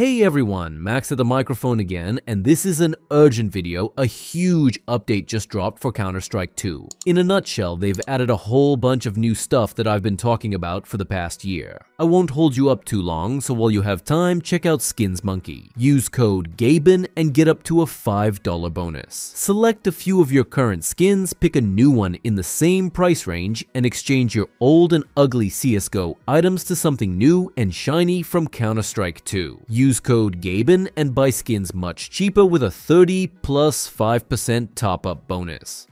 Hey everyone, Max at the microphone again, and this is an urgent video. A huge update just dropped for Counter-Strike 2. In a nutshell, they've added a whole bunch of new stuff that I've been talking about for the past year. I won't hold you up too long, so while you have time, check out Skins Monkey. Use code GABEN and get up to a $5 bonus. Select a few of your current skins, pick a new one in the same price range, and exchange your old and ugly CSGO items to something new and shiny from Counter-Strike 2. Use code GABEN and buy skins much cheaper with a 30 plus 5% top-up bonus.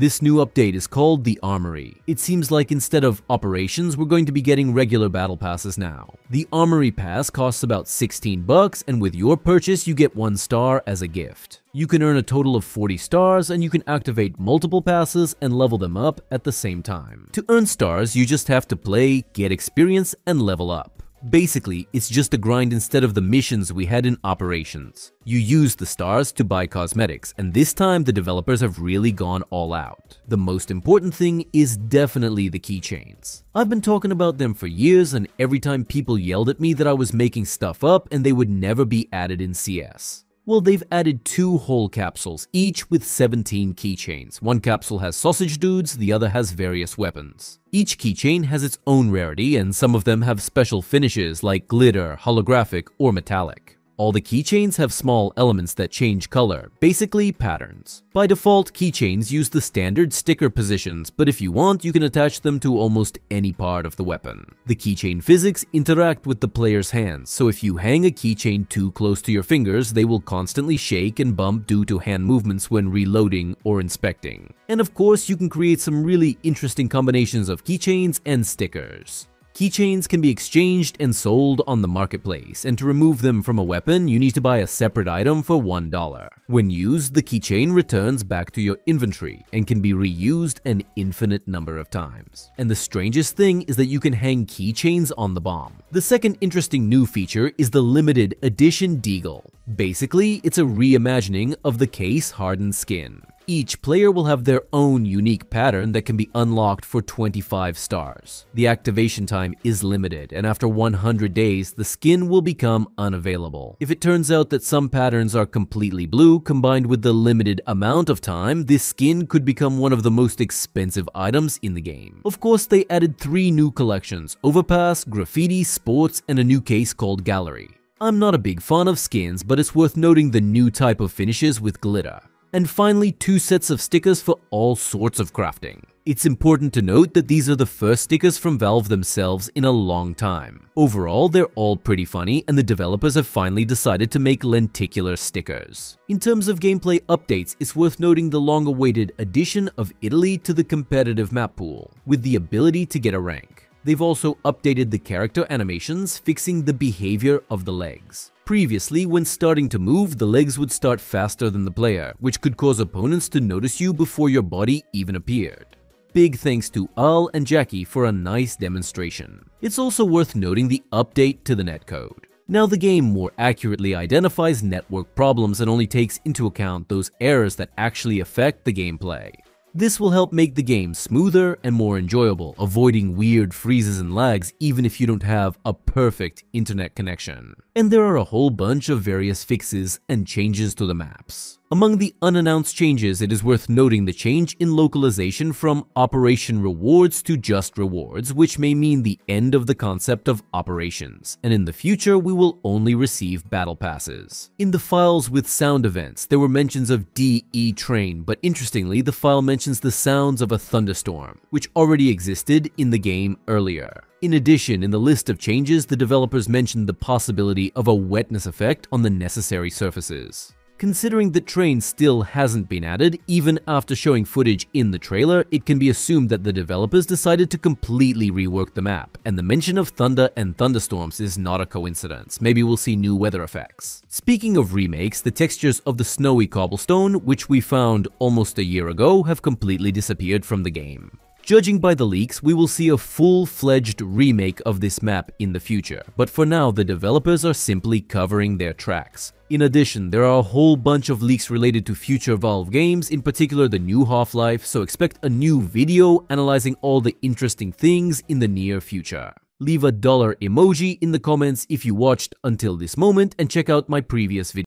This new update is called the Armory. It seems like instead of operations, we're going to be getting regular battle passes now. The Armory pass costs about 16 bucks, and with your purchase, you get 1 star as a gift. You can earn a total of 40 stars, and you can activate multiple passes and level them up at the same time. To earn stars, you just have to play, get experience, and level up. Basically, it's just a grind instead of the missions we had in Operations. You use the stars to buy cosmetics, and this time the developers have really gone all out. The most important thing is definitely the keychains. I've been talking about them for years, and every time people yelled at me that I was making stuff up and they would never be added in CS. Well, they've added 2 whole capsules, each with 17 keychains. 1 capsule has sausage dudes, the other has various weapons. Each keychain has its own rarity, and some of them have special finishes like glitter, holographic, or metallic. All the keychains have small elements that change color, basically patterns. By default, keychains use the standard sticker positions, but if you want, you can attach them to almost any part of the weapon. The keychain physics interact with the player's hands, so if you hang a keychain too close to your fingers, they will constantly shake and bump due to hand movements when reloading or inspecting. And of course, you can create some really interesting combinations of keychains and stickers. Keychains can be exchanged and sold on the marketplace, and to remove them from a weapon, you need to buy a separate item for $1. When used, the keychain returns back to your inventory and can be reused an infinite number of times. And the strangest thing is that you can hang keychains on the bomb. The second interesting new feature is the limited edition Deagle. Basically, it's a reimagining of the case hardened skin. Each player will have their own unique pattern that can be unlocked for 25 stars. The activation time is limited, and after 100 days, the skin will become unavailable. If it turns out that some patterns are completely blue, combined with the limited amount of time, this skin could become one of the most expensive items in the game. Of course, they added 3 new collections, Overpass, Graffiti, Sports, and a new case called Gallery. I'm not a big fan of skins, but it's worth noting the new type of finishes with glitter. And finally, 2 sets of stickers for all sorts of crafting. It's important to note that these are the first stickers from Valve themselves in a long time. Overall, they're all pretty funny, and the developers have finally decided to make lenticular stickers. In terms of gameplay updates, it's worth noting the long-awaited addition of Italy to the competitive map pool, with the ability to get a rank. They've also updated the character animations, fixing the behavior of the legs. Previously, when starting to move, the legs would start faster than the player, which could cause opponents to notice you before your body even appeared. Big thanks to Al and Jackie for a nice demonstration. It's also worth noting the update to the netcode. Now the game more accurately identifies network problems and only takes into account those errors that actually affect the gameplay. This will help make the game smoother and more enjoyable, avoiding weird freezes and lags even if you don't have a perfect internet connection. And there are a whole bunch of various fixes and changes to the maps. Among the unannounced changes, it is worth noting the change in localization from Operation Rewards to Just Rewards, which may mean the end of the concept of operations, and in the future we will only receive battle passes. In the files with sound events, there were mentions of DE train, but interestingly the file mentions the sounds of a thunderstorm, which already existed in the game earlier. In addition, in the list of changes, the developers mentioned the possibility of a wetness effect on the necessary surfaces. Considering that train still hasn't been added, even after showing footage in the trailer, it can be assumed that the developers decided to completely rework the map, and the mention of thunder and thunderstorms is not a coincidence. Maybe we'll see new weather effects. Speaking of remakes, the textures of the snowy cobblestone, which we found almost a year ago, have completely disappeared from the game. Judging by the leaks, we will see a full-fledged remake of this map in the future, but for now the developers are simply covering their tracks. In addition, there are a whole bunch of leaks related to future Valve games, in particular the new Half-Life, so expect a new video analyzing all the interesting things in the near future. Leave a dollar emoji in the comments if you watched until this moment and check out my previous video.